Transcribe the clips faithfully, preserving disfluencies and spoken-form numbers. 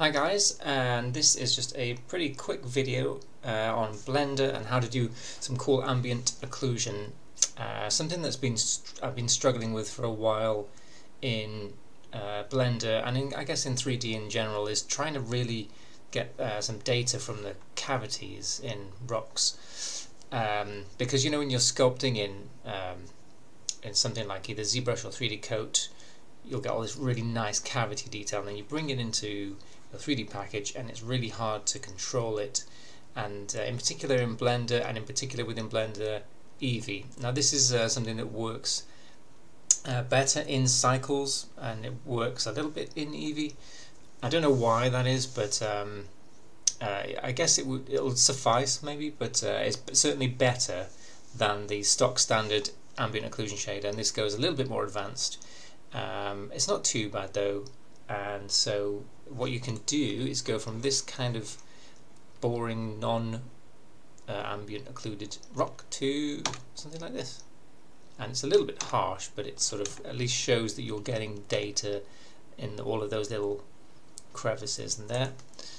Hi guys, and this is just a pretty quick video uh, on Blender and how to do some cool ambient occlusion, uh, something that's been st I've been struggling with for a while in uh, Blender and in, I guess in three D in general, is trying to really get uh, some data from the cavities in rocks, um, because you know when you're sculpting in um, in something like either ZBrush or three D Coat, you'll get all this really nice cavity detail, and then you bring it into a three D package and it's really hard to control it, and uh, in particular in Blender, and in particular within Blender Eevee. Now this is uh, something that works uh, better in Cycles, and it works a little bit in Eevee. I don't know why that is, but um, uh, I guess it would it'll suffice maybe, but uh, it's certainly better than the stock standard ambient occlusion shader, and this goes a little bit more advanced. Um, it's not too bad though, and so what you can do is go from this kind of boring non uh, ambient occluded rock to something like this, and it's a little bit harsh, but it sort of at least shows that you're getting data in the, all of those little crevices in there.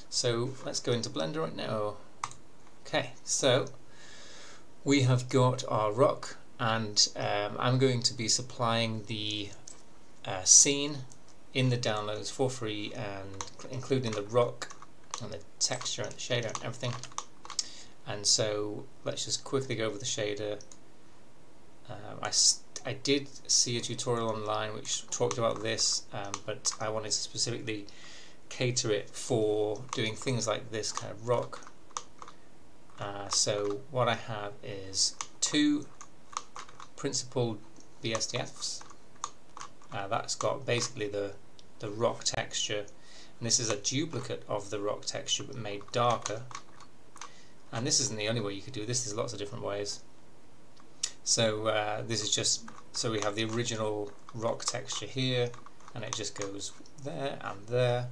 So let's go into Blender right now. Okay, so we have got our rock, and um, I'm going to be supplying the Uh, scene in the downloads for free, and including the rock and the texture and the shader and everything. And so let's just quickly go over the shader. Um, I, I did see a tutorial online which talked about this, um, but I wanted to specifically cater it for doing things like this kind of rock. Uh, so what I have is two principal B S D Fs. Uh, that's got basically the, the rock texture, and this is a duplicate of the rock texture but made darker, and this isn't the only way you could do this, there's lots of different ways. So uh, this is just, so we have the original rock texture here, and it just goes there and there,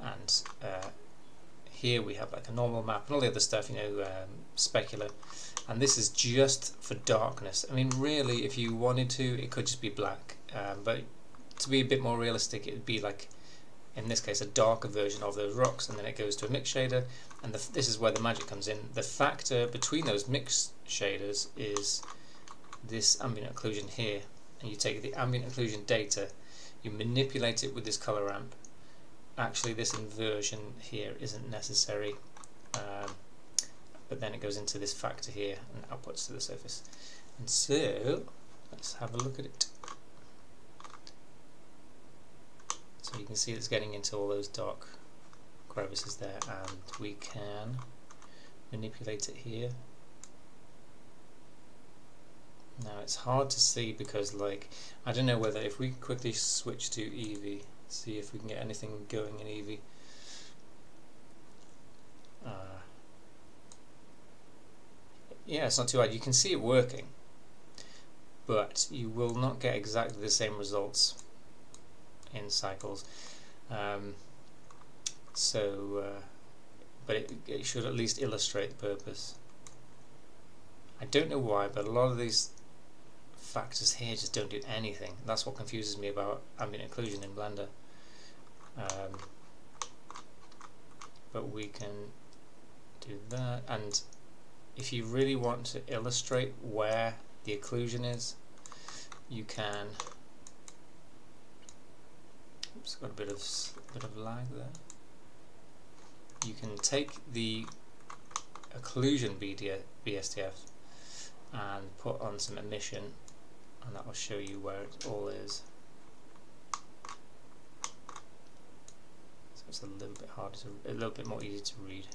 and uh, here we have like a normal map and all the other stuff, you know, um, specular, and this is just for darkness. I mean really, if you wanted to, it could just be black. Um, but to be a bit more realistic, it would be like, in this case, a darker version of those rocks, and then it goes to a mix shader, and the, this is where the magic comes in. The factor between those mix shaders is this ambient occlusion here, and you take the ambient occlusion data, you manipulate it with this color ramp. Actually this inversion here isn't necessary, um, but then it goes into this factor here and outputs to the surface. And so let's have a look at it. So you can see it's getting into all those dark crevices there, and we can manipulate it here. Now it's hard to see because, like, I don't know whether if we quickly switch to Eevee, see if we can get anything going in Eevee. Uh, yeah, it's not too bad. You can see it working, but you will not get exactly the same results in Cycles, um, so uh, but it, it should at least illustrate the purpose. I don't know why, but a lot of these factors here just don't do anything. That's what confuses me about ambient occlusion in Blender, um, but we can do that, and if you really want to illustrate where the occlusion is, you can. It's got a bit of a bit of lag there. You can take the occlusion B S D F and put on some emission, and that will show you where it all is. So it's a little bit harder, to, a little bit more easy to read.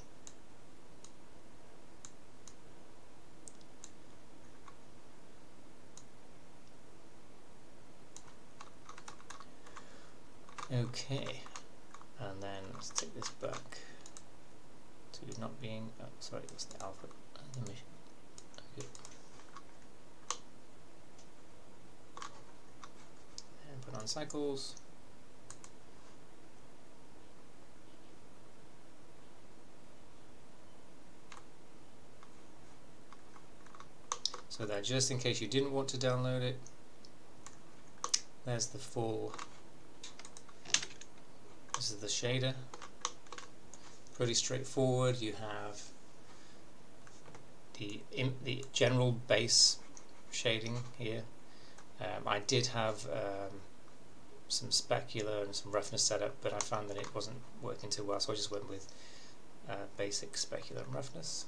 Okay, and then let's take this back to not being, oh sorry, that's the output animation. Okay. And put on Cycles. So that, just in case you didn't want to download it, there's the full. This is the shader, pretty straightforward. You have the, the general base shading here. Um, I did have um, some specular and some roughness set up, but I found that it wasn't working too well, so I just went with uh, basic specular and roughness.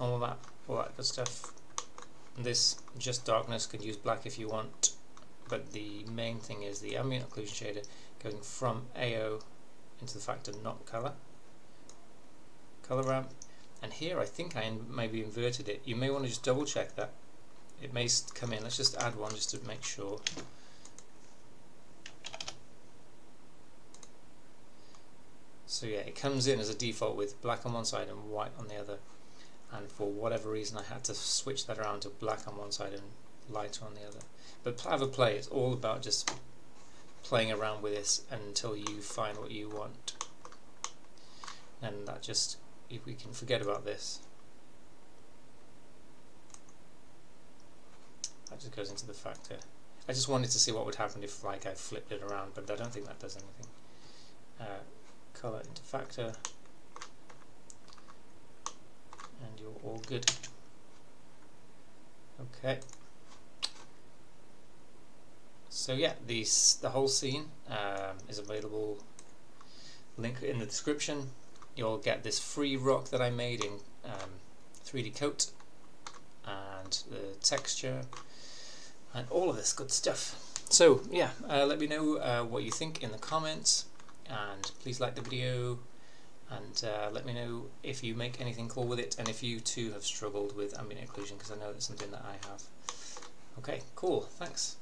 All that, all that good stuff. This just darkness, could use black if you want, but the main thing is the ambient occlusion shader going from A O into the factor not color, color ramp. And here I think I maybe inverted it. You may want to just double check that. It may come in. Let's just add one just to make sure. So yeah, it comes in as a default with black on one side and white on the other. And for whatever reason I had to switch that around to black on one side and lighter on the other. But have a play, it's all about just playing around with this until you find what you want. And that just, if we can forget about this, that just goes into the factor. I just wanted to see what would happen if like I flipped it around, but I don't think that does anything. Uh, color into factor. And you're all good. Okay. So yeah, these, the whole scene um, is available. Link in the description. You'll get this free rock that I made in um, three D Coat, and the texture, and all of this good stuff. So yeah, uh, let me know uh, what you think in the comments, and please like the video. And uh, let me know if you make anything cool with it, and if you too have struggled with ambient occlusion, because I know that's something that I have. Okay, cool, thanks.